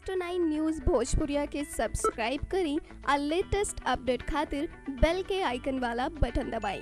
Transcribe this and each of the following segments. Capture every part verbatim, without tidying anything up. Next two nine news Bhojpuriya के subscribe करें और लेटेस्ट अपडेट खातिर बेल के आइकन वाला बटन दबाएं।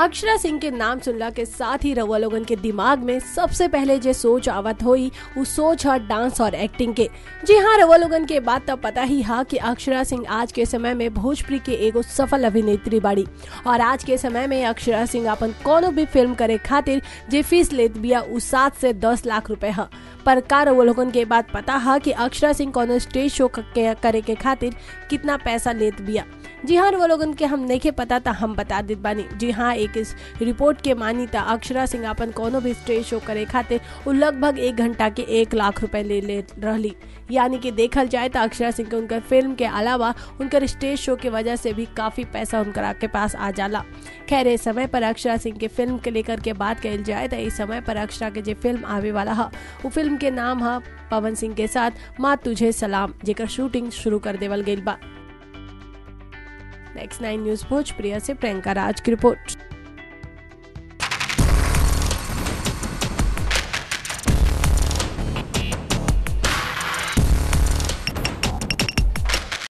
अक्षरा सिंह के नाम सुनला के साथ ही रउआ लोगन के दिमाग में सबसे पहले जे सोच आवत होई वो सोच है डांस और एक्टिंग के। जी हाँ, रउआ लोगन के बात तो पता ही हा कि अक्षरा सिंह आज के समय में भोजपुरी के एगो सफल अभिनेत्री बाड़ी और आज के समय में अक्षरा सिंह अपन कोनो भी फिल्म करे खातिर जे फीस लेत बिया उ सात से दस लाख रुपए है। पर का रउआ लोगन के बात पता है कि अक्षरा सिंह कोनो स्टेज शो करे के खातिर कितना पैसा लेत बिया? जी हाँ, रउआ लोगन के हम नहीं पता था, हम बता देत बानी। जी हाँ, एक इस रिपोर्ट के मानी ता अक्षरा सिंह अपन कोनो भी स्टेज शो करे खातिर वो लगभग एक घंटा के एक लाख रुपए ले ले रहली। यानी कि देखल जाए तो अक्षरा सिंह के उनकर फिल्म के अलावा उनकर स्टेज शो के वजह से भी काफ़ी पैसा उनकर के पास आ जाला। खैर, इस समय पर अक्षरा सिंह के फिल्म के लेकर के बात कही जाए तो इस समय पर अक्षरा के जो फिल्म आवे वाला है वो फिल्म के नाम है पवन सिंह के साथ माँ तुझे सलाम, जेकर शूटिंग शुरू कर देवल गई बा। नेक्स्ट नाइन न्यूज़ भोजपुरिया से प्रियंका राज की रिपोर्ट।